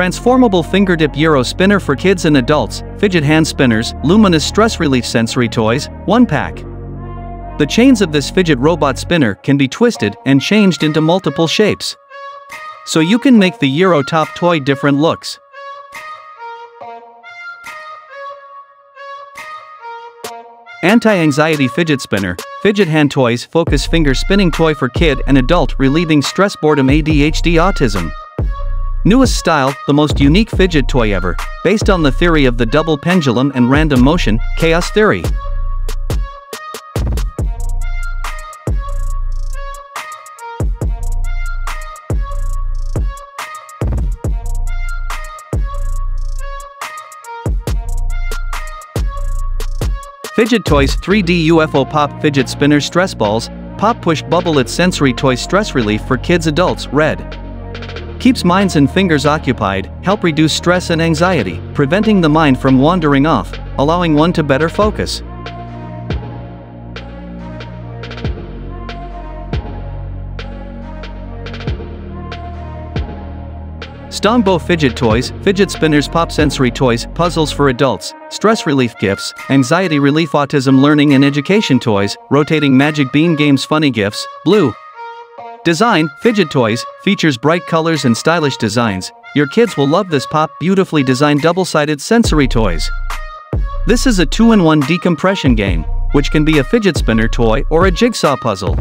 transformable fingertip gyro spinner for kids and adults, fidget hand spinners, luminous stress relief sensory toys, 1 pack. The chains of this fidget robot spinner can be twisted and changed into multiple shapes, so you can make the gyro top toy different looks. Anti-anxiety fidget spinner, fidget hand toys, focus finger spinning toy for kid and adult, relieving stress, boredom, ADHD, autism. Newest style, the most unique fidget toy ever, based on the theory of the double pendulum and random motion, chaos theory. Fidget toys, 3D UFO pop fidget spinner, stress balls, pop push bubble, its sensory toy, stress relief for kids, adults, red. Keeps minds and fingers occupied, help reduce stress and anxiety, preventing the mind from wandering off, allowing one to better focus. STONGBO fidget toys, fidget spinners, pop sensory toys, puzzles for adults, stress relief gifts, anxiety relief, autism learning and education toys, rotating magic bean games, funny gifts, blue. Design, fidget toys, features bright colors and stylish designs. Your kids will love this pop, beautifully designed double-sided sensory toys. This is a 2-in-1 decompression game, which can be a fidget spinner toy or a jigsaw puzzle.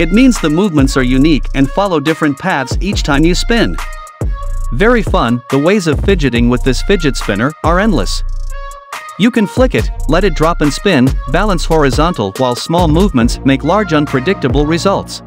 It means the movements are unique and follow different paths each time you spin. Very fun, the ways of fidgeting with this fidget spinner are endless. You can flick it, let it drop and spin, balance horizontal, while small movements make large unpredictable results.